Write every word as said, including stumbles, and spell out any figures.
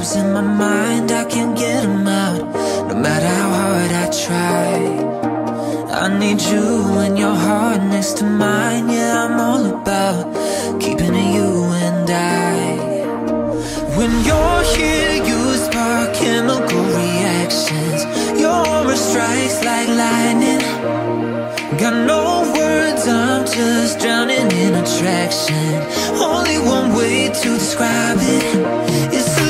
cobwebs in my mind, I can't get them out, no matter how hard I try. I need you and your heart next to mine. Yeah, I'm all about keeping it you and I. When you're here, you spark chemical reactions. Your aura strikes like lightning. Got no words, I'm just drowning in attraction. Only one way to describe it. It's